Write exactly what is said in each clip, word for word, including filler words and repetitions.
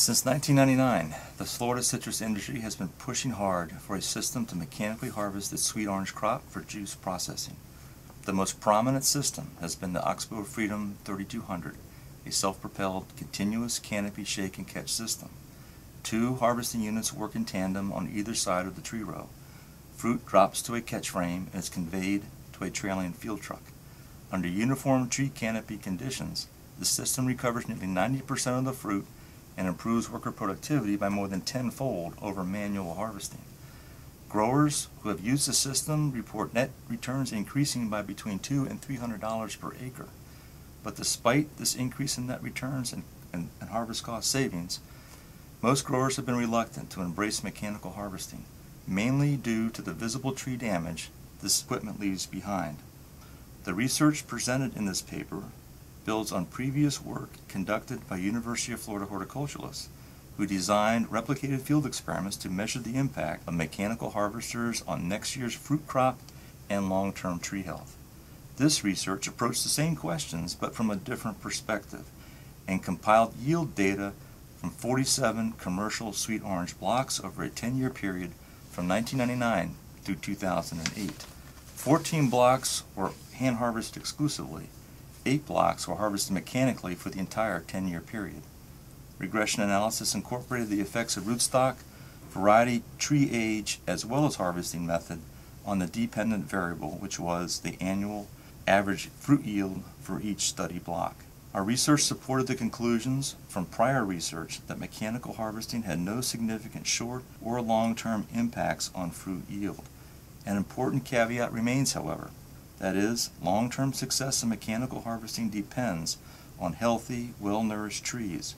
Since nineteen ninety-nine, the Florida citrus industry has been pushing hard for a system to mechanically harvest its sweet orange crop for juice processing. The most prominent system has been the Oxbow Freedom thirty-two hundred, a self-propelled, continuous canopy shake and catch system. Two harvesting units work in tandem on either side of the tree row. Fruit drops to a catch frame and is conveyed to a trailing field truck. Under uniform tree canopy conditions, the system recovers nearly ninety percent of the fruit and improves worker productivity by more than tenfold over manual harvesting. Growers who have used the system report net returns increasing by between two hundred dollars and three hundred dollars per acre. But despite this increase in net returns and, and, and harvest cost savings, most growers have been reluctant to embrace mechanical harvesting, mainly due to the visible tree damage this equipment leaves behind. The research presented in this paper builds on previous work conducted by University of Florida horticulturalists who designed replicated field experiments to measure the impact of mechanical harvesters on next year's fruit crop and long-term tree health. This research approached the same questions but from a different perspective and compiled yield data from forty-seven commercial sweet orange blocks over a ten-year period from nineteen ninety-nine through two thousand eight. fourteen blocks were hand-harvested exclusively. Eight blocks were harvested mechanically for the entire ten-year period. Regression analysis incorporated the effects of rootstock, variety, tree age, as well as harvesting method on the dependent variable, which was the annual average fruit yield for each study block. Our research supported the conclusions from prior research that mechanical harvesting had no significant short or long-term impacts on fruit yield. An important caveat remains, however. That is, long-term success in mechanical harvesting depends on healthy, well-nourished trees.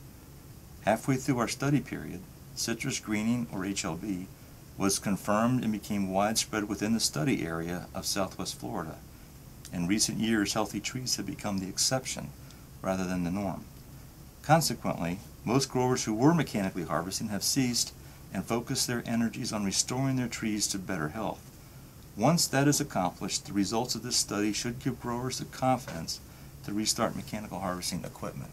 Halfway through our study period, citrus greening, or H L B, was confirmed and became widespread within the study area of Southwest Florida. In recent years, healthy trees have become the exception rather than the norm. Consequently, most growers who were mechanically harvesting have ceased and focused their energies on restoring their trees to better health. Once that is accomplished, the results of this study should give growers the confidence to restart mechanical harvesting equipment.